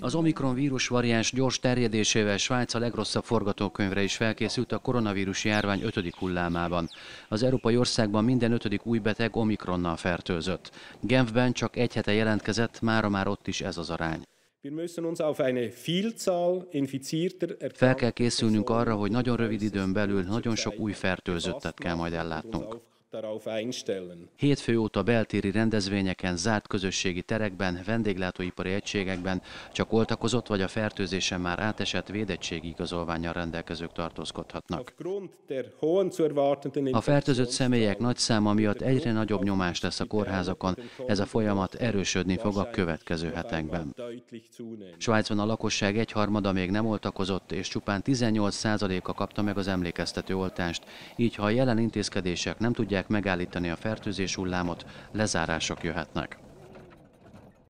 Az omikron vírusvariáns gyors terjedésével Svájc a legrosszabb forgatókönyvre is felkészült a koronavírus járvány 5. hullámában. Az európai országban minden 5. új beteg omikronnal fertőzött. Genfben csak egy hete jelentkezett, mára már ott is ez az arány. Fel kell készülnünk arra, hogy nagyon rövid időn belül nagyon sok új fertőzöttet kell majd ellátnunk. Hétfő óta beltéri rendezvényeken, zárt közösségi terekben, vendéglátóipari egységekben csak oltakozott vagy a fertőzésen már átesett védettségi igazolvánnyal rendelkezők tartózkodhatnak. A fertőzött személyek nagy száma miatt egyre nagyobb nyomás lesz a kórházakon, ez a folyamat erősödni fog a következő hetekben. Svájcban a lakosság egyharmada még nem oltakozott, és csupán 18%-a kapta meg az emlékeztető oltást, így ha a jelen intézkedések nem tudják megállítani a fertőzés hullámot, lezárások jöhetnek.